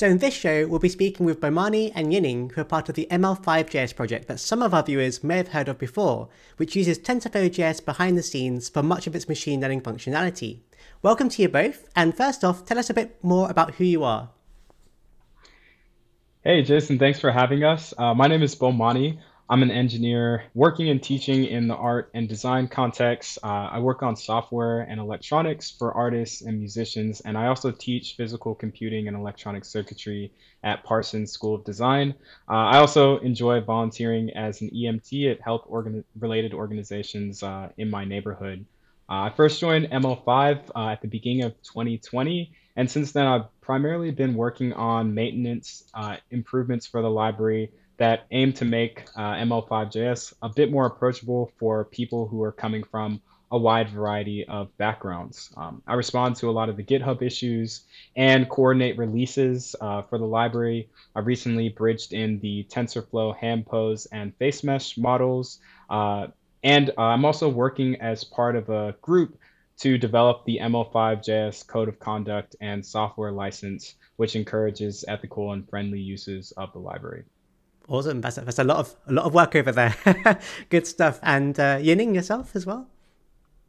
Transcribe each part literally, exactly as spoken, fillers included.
So in this show, we'll be speaking with Bomani and Yining, who are part of the M L five J S project that some of our viewers may have heard of before, which uses TensorFlow.js behind the scenes for much of its machine learning functionality. Welcome to you both, and first off, tell us a bit more about who you are. Hey Jason, thanks for having us. Uh, my name is Bomani. I'm an engineer working and teaching in the art and design context. Uh, I work on software and electronics for artists and musicians, and I also teach physical computing and electronic circuitry at Parsons School of Design. Uh, I also enjoy volunteering as an E M T at health organ- related organizations uh, in my neighborhood. Uh, I first joined M L five uh, at the beginning of twenty twenty, and since then I've primarily been working on maintenance uh, improvements for the library that aim to make uh, M L five J S a bit more approachable for people who are coming from a wide variety of backgrounds. Um, I respond to a lot of the GitHub issues and coordinate releases uh, for the library. I recently bridged in the TensorFlow hand pose and face mesh models. Uh, and uh, I'm also working as part of a group to develop the M L five J S code of conduct and software license, which encourages ethical and friendly uses of the library. Awesome. That's, that's a lot of a lot of work over there. Good stuff. And uh, Yining, yourself as well?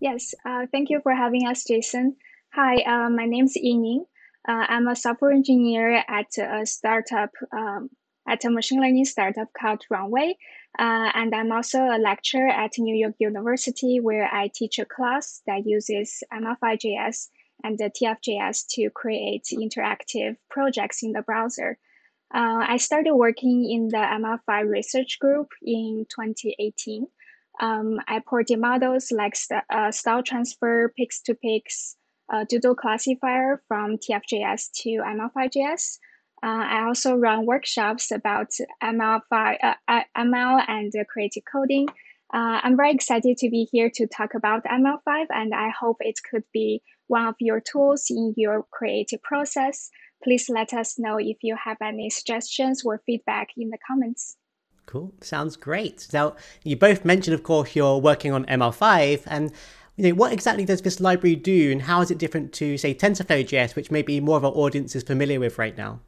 Yes. Uh, thank you for having us, Jason. Hi, uh, my name's Yining. Uh, I'm a software engineer at a startup, um, at a machine learning startup called Runway. Uh, and I'm also a lecturer at New York University, where I teach a class that uses M L five J S and the T F dot J S to create interactive projects in the browser. Uh, I started working in the M L five research group in twenty eighteen. Um, I ported models like st uh, style transfer, pix two pix, uh, doodle classifier from T F dot J S to M L five J S. Uh, I also run workshops about M L five, uh, M L and creative coding. Uh, I'm very excited to be here to talk about M L five, and I hope it could be one of your tools in your creative process. Please let us know if you have any suggestions or feedback in the comments. Cool. Sounds great. Now, you both mentioned, of course, you're working on M L five. And you know, what exactly does this library do, and how is it different to, say, TensorFlow.js, which maybe more of our audience is familiar with right now?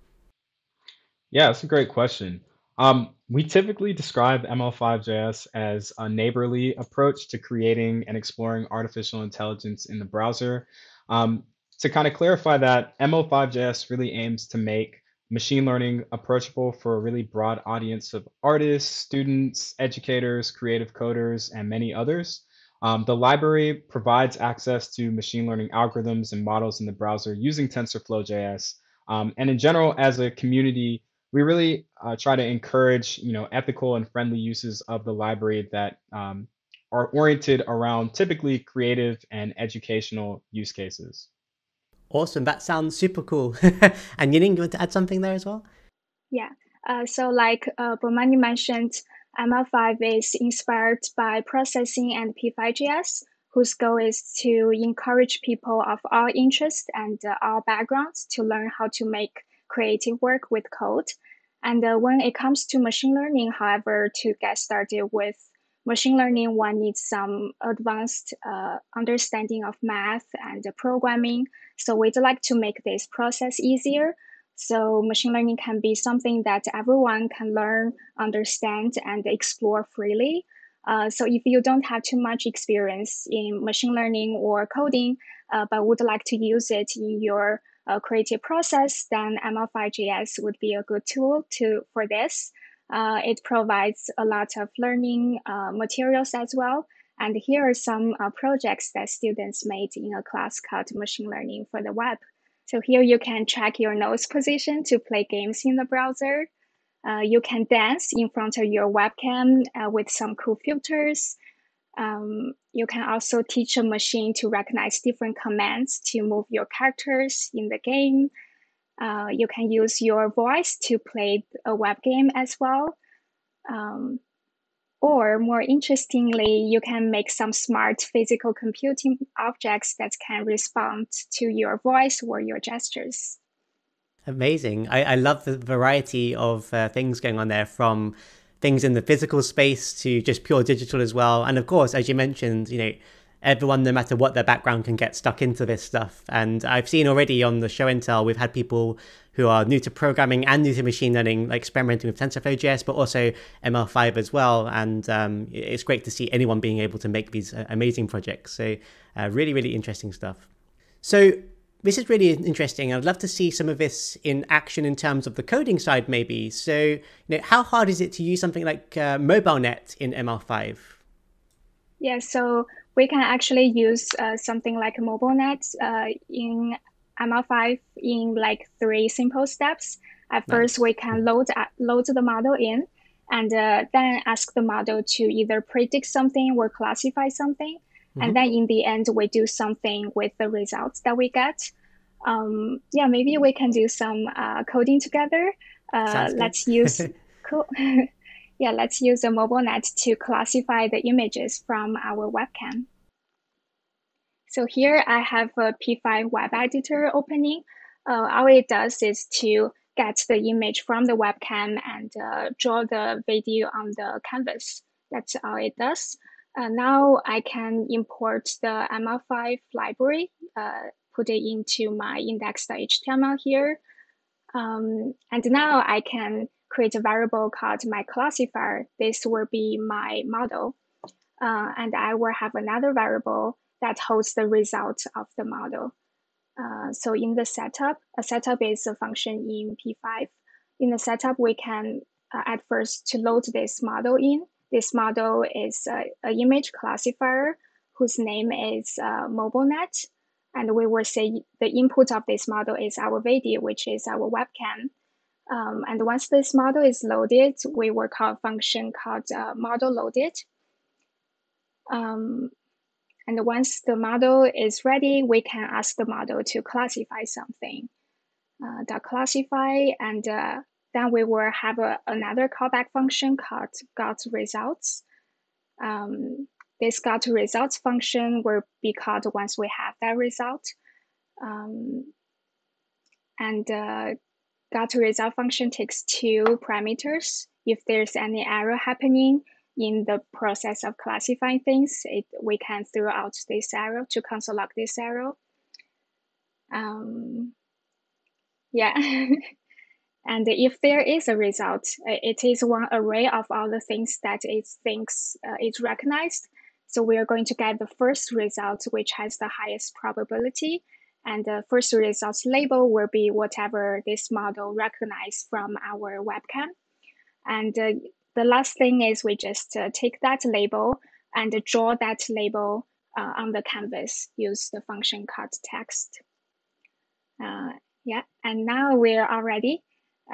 Yeah, that's a great question. Um, we typically describe M L five J S as a neighborly approach to creating and exploring artificial intelligence in the browser. Um, To kind of clarify that, M L five J S really aims to make machine learning approachable for a really broad audience of artists, students, educators, creative coders, and many others. Um, the library provides access to machine learning algorithms and models in the browser using TensorFlow.js. Um, and in general, as a community, we really uh, try to encourage, you know, ethical and friendly uses of the library that um, are oriented around typically creative and educational use cases. Awesome. That sounds super cool. And Yining, you want to add something there as well? Yeah. Uh, so like uh, Bomani mentioned, M L five is inspired by Processing and p five dot J S, whose goal is to encourage people of all interests and uh, all backgrounds to learn how to make creative work with code. And uh, when it comes to machine learning, however, to get started with machine learning, one needs some advanced uh, understanding of math and programming. So we'd like to make this process easier. So machine learning can be something that everyone can learn, understand, and explore freely. Uh, so if you don't have too much experience in machine learning or coding, uh, but would like to use it in your uh, creative process, then M L five J S would be a good tool to for this. Uh, it provides a lot of learning uh, materials as well. And here are some uh, projects that students made in a class called Machine Learning for the Web. So here you can track your nose position to play games in the browser. Uh, you can dance in front of your webcam uh, with some cool filters. Um, you can also teach a machine to recognize different commands to move your characters in the game. Uh, you can use your voice to play a web game as well. Um, or more interestingly, you can make some smart physical computing objects that can respond to your voice or your gestures. Amazing. I, I love the variety of uh, things going on there, from things in the physical space to just pure digital as well. And of course, as you mentioned, you know, everyone, no matter what their background, can get stuck into this stuff. And I've seen already on the show and tell, we've had people who are new to programming and new to machine learning, like experimenting with TensorFlow.js, but also M L five as well. And um, it's great to see anyone being able to make these amazing projects. So uh, really, really interesting stuff. So this is really interesting. I'd love to see some of this in action in terms of the coding side, maybe. So, you know, how hard is it to use something like uh, MobileNet in M L five? Yeah, so we can actually use uh, something like MobileNet uh, in M L five in like three simple steps. At nice. First, we can load load the model in, and uh, then ask the model to either predict something or classify something. Mm-hmm. And then in the end, we do something with the results that we get. Um, yeah, maybe we can do some uh, coding together. Uh, let's use cool. Yeah, let's use a MobileNet to classify the images from our webcam. So here I have a P five web editor opening. Uh, all it does is to get the image from the webcam and uh, draw the video on the canvas. That's all it does. Uh, now I can import the M L five library, uh, put it into my index.html here. Um, and now I can create a variable called my classifier. This will be my model. Uh, and I will have another variable that holds the result of the model. Uh, so in the setup, a setup is a function in P five. In the setup, we can uh, at first to load this model in. This model is uh, an image classifier whose name is uh, MobileNet. And we will say the input of this model is our video, which is our webcam. Um, and once this model is loaded, we will call a function called uh, model loaded. Um, And once the model is ready, we can ask the model to classify something. Uh, dot classify, and uh, then we will have a, another callback function called gotResults. Um, this gotResults function will be called once we have that result. Um, and uh, gotResult function takes two parameters. If there's any error happening in the process of classifying things, it, we can throw out this arrow to console log this arrow. Um, yeah. And if there is a result, it is one array of all the things that it thinks uh, it recognized. So we are going to get the first result, which has the highest probability. And the first results label will be whatever this model recognized from our webcam. And uh, the last thing is we just uh, take that label and uh, draw that label uh, on the canvas, use the function called text. Uh, yeah, and now we're all ready.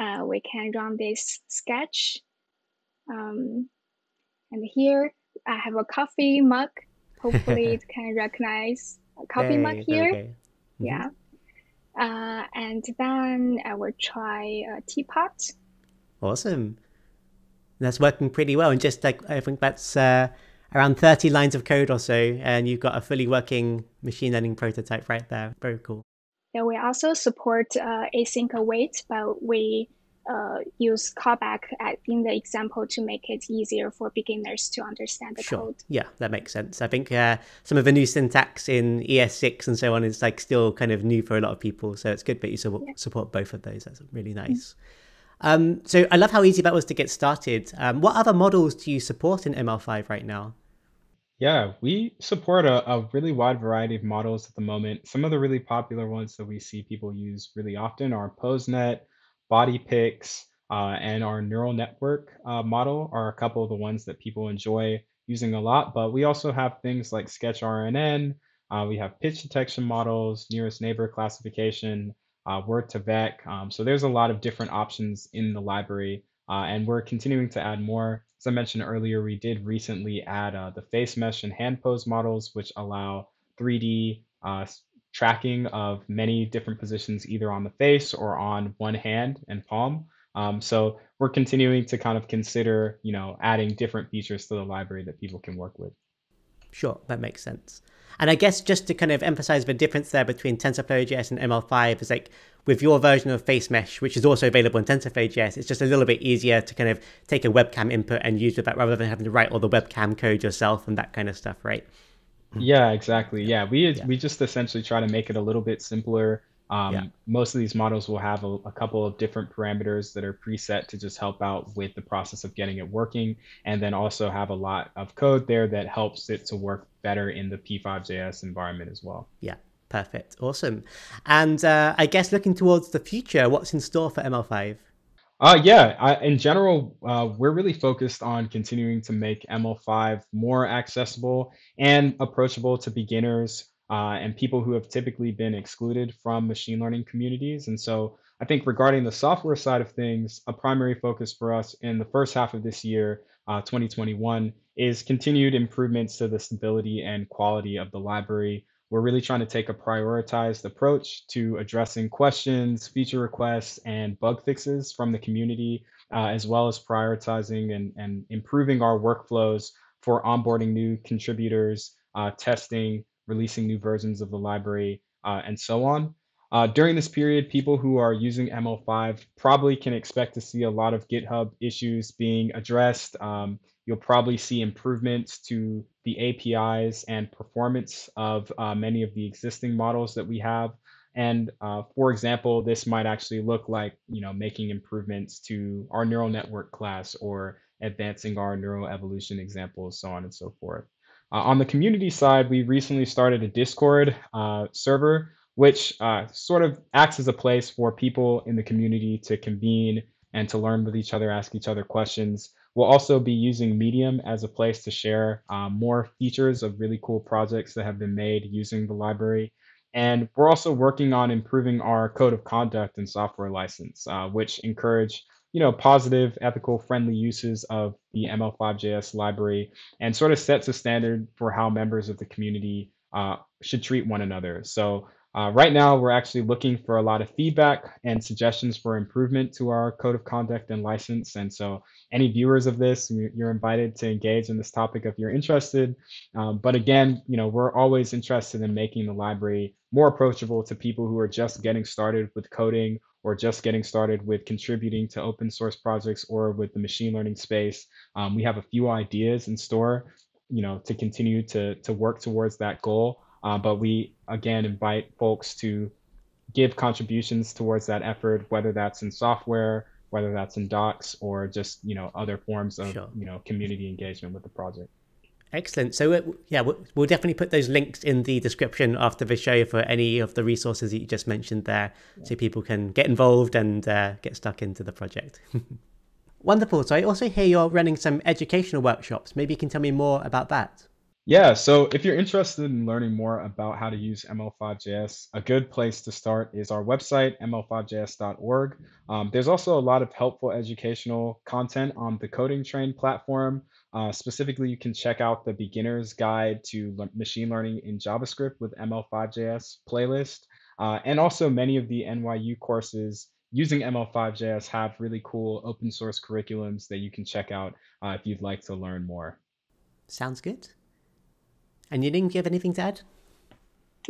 Uh, we can run this sketch. Um, and here I have a coffee mug. Hopefully it can recognize a coffee hey, mug here. Okay. Mm-hmm. Yeah. Uh, and then I will try a teapot. Awesome. That's working pretty well, and just like I think that's uh, around thirty lines of code or so, and you've got a fully working machine learning prototype right there. Very cool. Yeah, we also support uh, async await, but we uh, use callback at, in the example to make it easier for beginners to understand the sure. code. Yeah, that makes sense. I think uh, some of the new syntax in E S six and so on is like still kind of new for a lot of people, so it's good that you su yeah. support both of those. That's really nice. Mm-hmm. Um, so I love how easy that was to get started. Um, what other models do you support in M L five right now? Yeah, we support a, a really wide variety of models at the moment. Some of the really popular ones that we see people use really often are PoseNet, BodyPix, uh, and our neural network uh, model are a couple of the ones that people enjoy using a lot. But we also have things like Sketch R N N. Uh, we have pitch detection models, nearest neighbor classification, Uh, Word to Vec. Um, so there's a lot of different options in the library, uh, and we're continuing to add more. As I mentioned earlier, we did recently add uh, the face mesh and hand pose models, which allow three D uh, tracking of many different positions, either on the face or on one hand and palm. Um, so we're continuing to kind of consider, you know, adding different features to the library that people can work with. Sure, that makes sense. And I guess just to kind of emphasize the difference there between TensorFlow.js and M L five is like with your version of Face Mesh, which is also available in TensorFlow.js, it's just a little bit easier to kind of take a webcam input and use with that rather than having to write all the webcam code yourself and that kind of stuff, right? Yeah, exactly. Yeah, we yeah. we just essentially try to make it a little bit simpler. Um, yeah. Most of these models will have a, a couple of different parameters that are preset to just help out with the process of getting it working, and then also have a lot of code there that helps it to work better in the p five dot j s environment as well. Yeah, perfect. Awesome. And uh, I guess looking towards the future, what's in store for M L five? Uh, yeah, I, in general, uh, we're really focused on continuing to make M L five more accessible and approachable to beginners uh, and people who have typically been excluded from machine learning communities. And so I think regarding the software side of things, a primary focus for us in the first half of this year, uh, twenty twenty-one, is continued improvements to the stability and quality of the library. We're really trying to take a prioritized approach to addressing questions, feature requests, and bug fixes from the community, uh, as well as prioritizing and, and improving our workflows for onboarding new contributors, uh, testing, releasing new versions of the library, uh, and so on. Uh, during this period, people who are using M L five probably can expect to see a lot of GitHub issues being addressed. Um, you'll probably see improvements to the A P Is and performance of uh, many of the existing models that we have. And uh, for example, this might actually look like, you know, making improvements to our neural network class or advancing our neural evolution examples, so on and so forth. Uh, on the community side, we recently started a Discord uh, server, which uh, sort of acts as a place for people in the community to convene and to learn with each other, ask each other questions. We'll also be using Medium as a place to share uh, more features of really cool projects that have been made using the library. And we're also working on improving our code of conduct and software license, uh, which encourage, you know, positive, ethical, friendly uses of the M L five dot j s library and sort of sets a standard for how members of the community uh, should treat one another. So Uh, right now, we're actually looking for a lot of feedback and suggestions for improvement to our code of conduct and license. And so any viewers of this, you're invited to engage in this topic if you're interested. Um, but again, you know, we're always interested in making the library more approachable to people who are just getting started with coding or just getting started with contributing to open source projects or with the machine learning space. Um, we have a few ideas in store, you know, to continue to, to work towards that goal. Uh, but we, again, invite folks to give contributions towards that effort, whether that's in software, whether that's in docs, or just, you know, other forms of, sure. you know, community engagement with the project. Excellent. So, uh, yeah, we'll, we'll definitely put those links in the description after the show for any of the resources that you just mentioned there, yeah. so people can get involved and uh, get stuck into the project. Wonderful. So I also hear you're running some educational workshops. Maybe you can tell me more about that. Yeah, so if you're interested in learning more about how to use M L five dot j s, a good place to start is our website, m l five j s dot org. Um, there's also a lot of helpful educational content on the Coding Train platform. Uh, specifically, you can check out the Beginner's Guide to Le- Machine Learning in JavaScript with M L five dot j s playlist. Uh, and also many of the N Y U courses using M L five dot j s have really cool open source curriculums that you can check out uh, if you'd like to learn more. Sounds good. And Yining, do you have anything to add?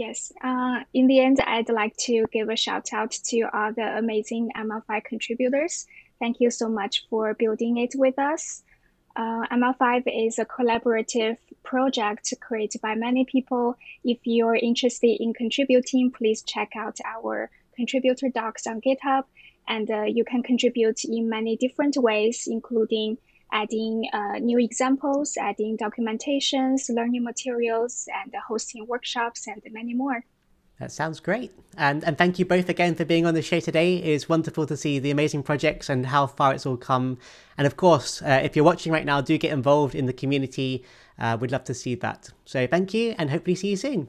Yes. Uh, in the end, I'd like to give a shout out to all the amazing M L five contributors. Thank you so much for building it with us. Uh, M L five is a collaborative project created by many people. If you're interested in contributing, please check out our contributor docs on GitHub. And uh, you can contribute in many different ways, including adding uh, new examples, adding documentations, learning materials, and uh, hosting workshops, and many more. That sounds great. And, and thank you both again for being on the show today. It's wonderful to see the amazing projects and how far it's all come. And of course, uh, if you're watching right now, do get involved in the community. Uh, we'd love to see that. So thank you, and hopefully see you soon.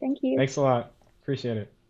Thank you. Thanks a lot. Appreciate it.